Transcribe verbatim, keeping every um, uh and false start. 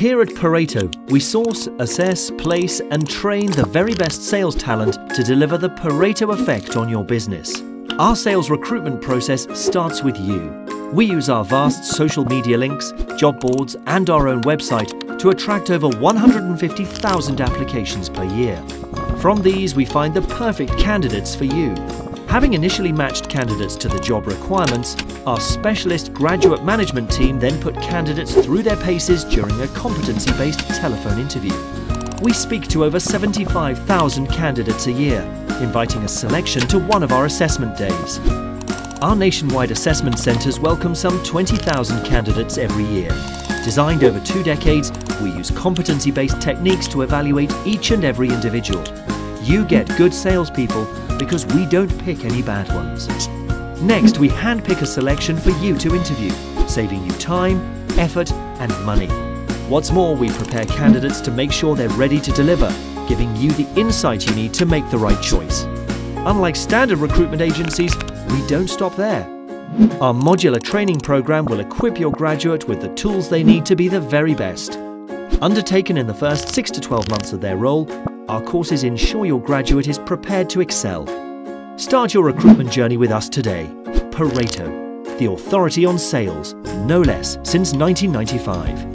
Here at Pareto, we source, assess, place and train the very best sales talent to deliver the Pareto effect on your business. Our sales recruitment process starts with you. We use our vast social media links, job boards and our own website to attract over one hundred fifty thousand applications per year. From these, we find the perfect candidates for you. Having initially matched candidates to the job requirements, our specialist graduate management team then put candidates through their paces during a competency-based telephone interview. We speak to over seventy-five thousand candidates a year, inviting a selection to one of our assessment days. Our nationwide assessment centres welcome some twenty thousand candidates every year. Designed over two decades, we use competency-based techniques to evaluate each and every individual. You get good salespeople because we don't pick any bad ones. Next, we handpick a selection for you to interview, saving you time, effort and money. What's more, we prepare candidates to make sure they're ready to deliver, giving you the insight you need to make the right choice. Unlike standard recruitment agencies, we don't stop there. Our modular training program will equip your graduate with the tools they need to be the very best. Undertaken in the first six to twelve months of their role, our courses ensure your graduate is prepared to excel. Start your recruitment journey with us today. Pareto, the authority on sales, no less, since nineteen ninety-five.